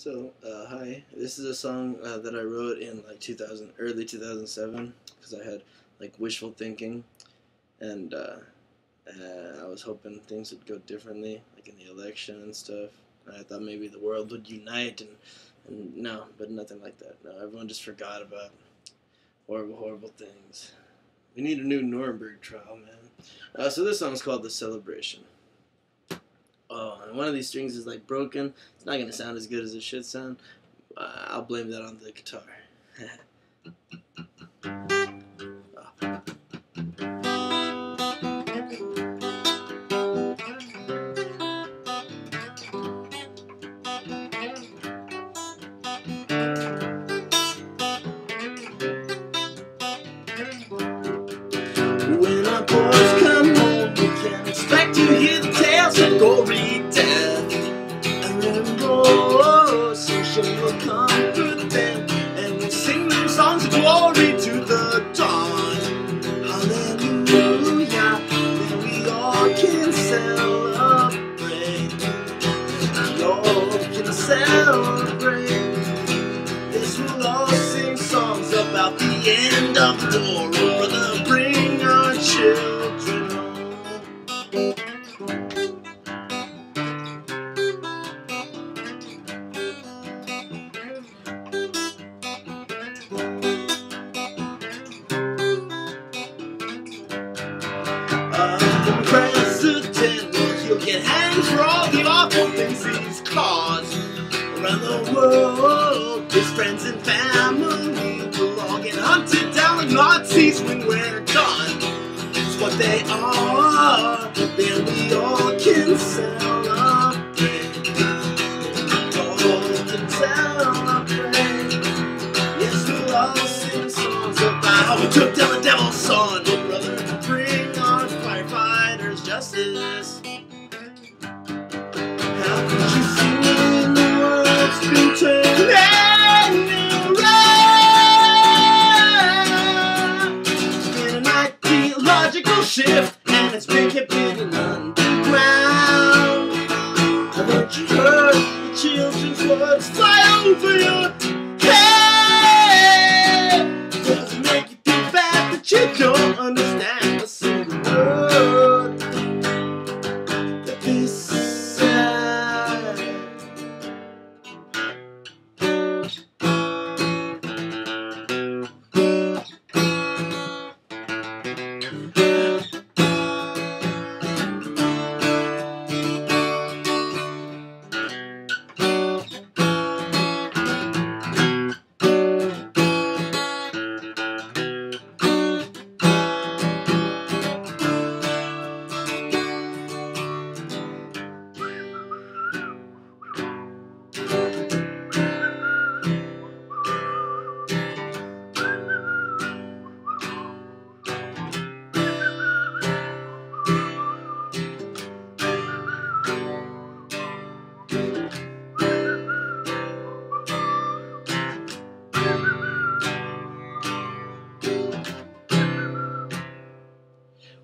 So, hi. This is a song that I wrote in like early 2007, because I had like wishful thinking, and I was hoping things would go differently, like in the election and stuff. And I thought maybe the world would unite, and no, but nothing like that. No, everyone just forgot about horrible, horrible things. We need a new Nuremberg trial, man. So this song is called "The Celebration." Oh, and one of these strings is like broken. It's not gonna sound as good as it should sound. I'll blame that on the guitar. When our boys come home, we can expect to hear the tales of gory death and remorse. Social will come through them, and we'll sing them songs of glory to the dawn. Hallelujah, then we all can celebrate. We all can celebrate. This will all sing songs about the end of the war. The president, he'll get hanged for all the awful things he's caused. Around the world, his friends and family will all get hunted down like Nazis when we're gone. It's what they are, then we all can celebrate. We all can celebrate. Yes, we'll all sing songs about how we took down the devil's son. Justice. How could you see when the world's been turning around? It's been an ideological shift, and it's been kept hidden underground. Haven't you heard the children's words fly over your head? Does it make you think bad that you don't understand a single word?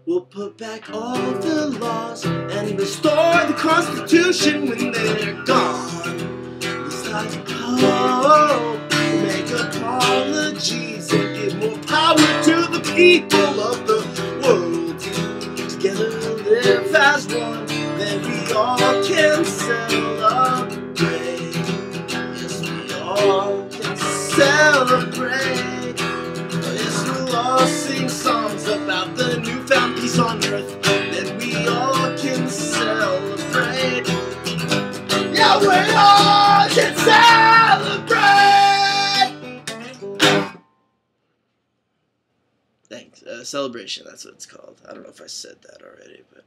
We'll put back all the laws and restore the Constitution when they're gone. This time, hope, we'll make apologies and give more power to the people of the world. Together live as one, then we all can celebrate. Yes, we all can celebrate. Yes, we'll all sing songs about the newfound peace on earth that we all can celebrate. Yeah, we all can celebrate. Thanks. Celebration, that's what it's called. I don't know if I said that already, but